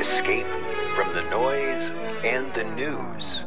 Escape from the noise and the news.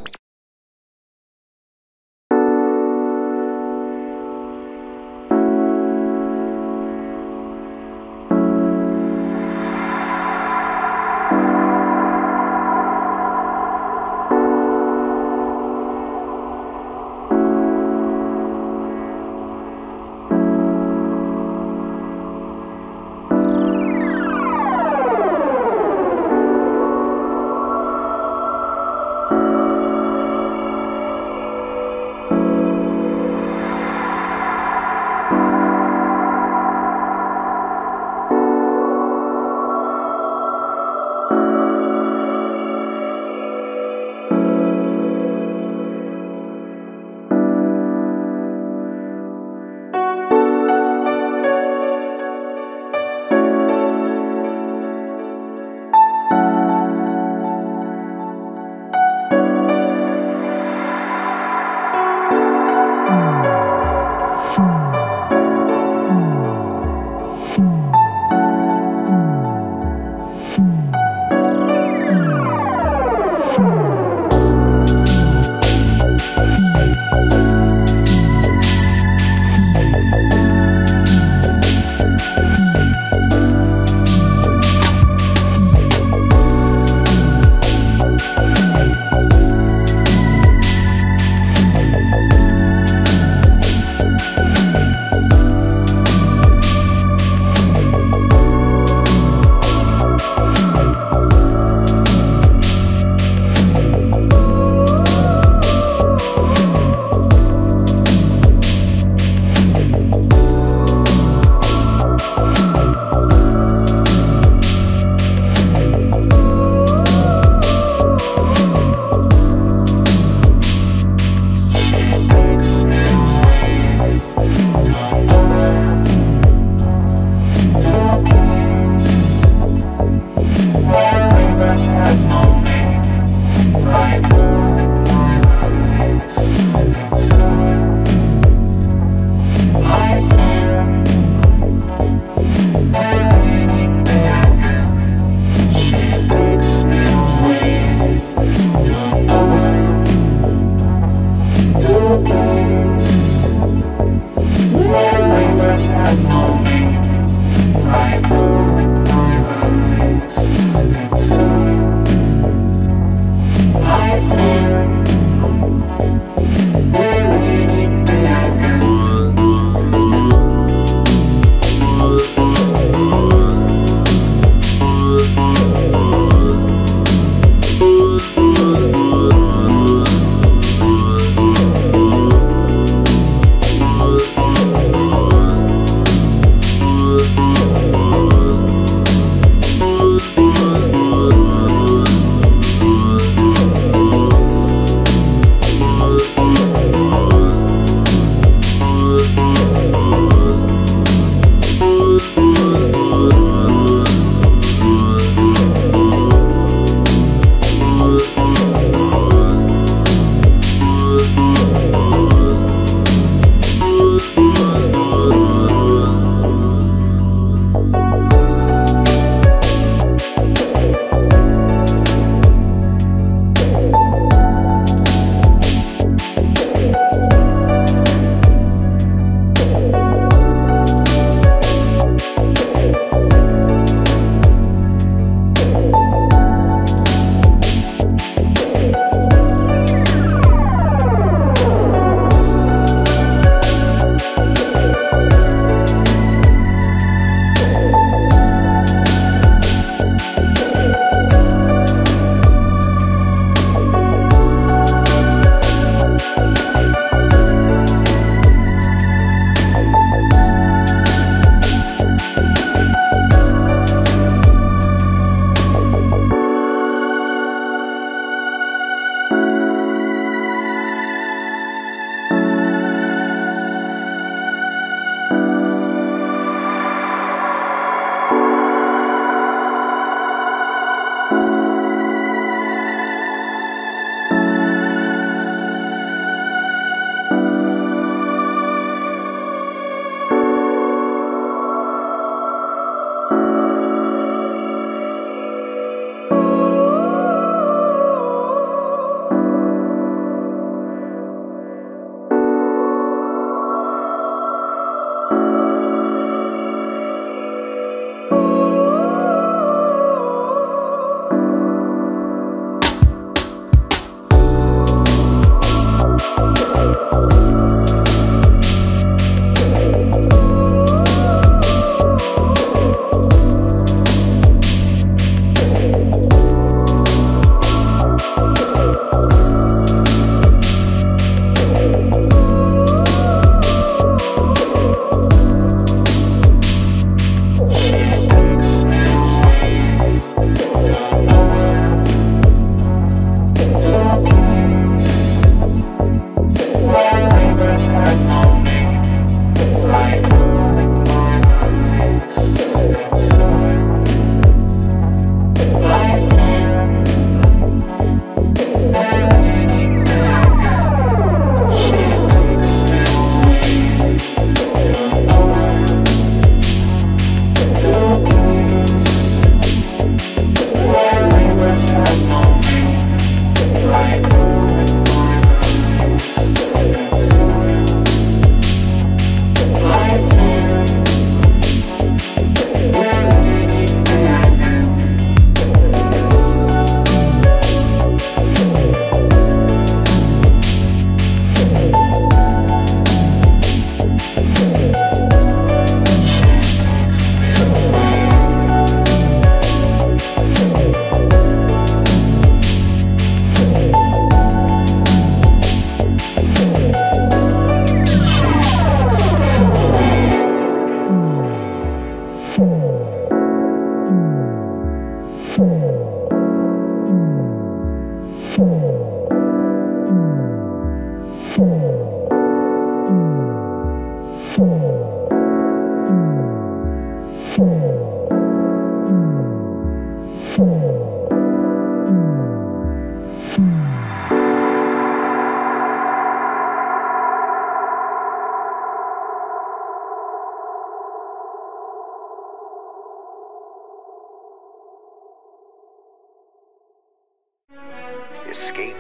Escape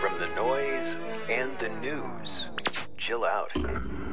from the noise and the news. Chill out.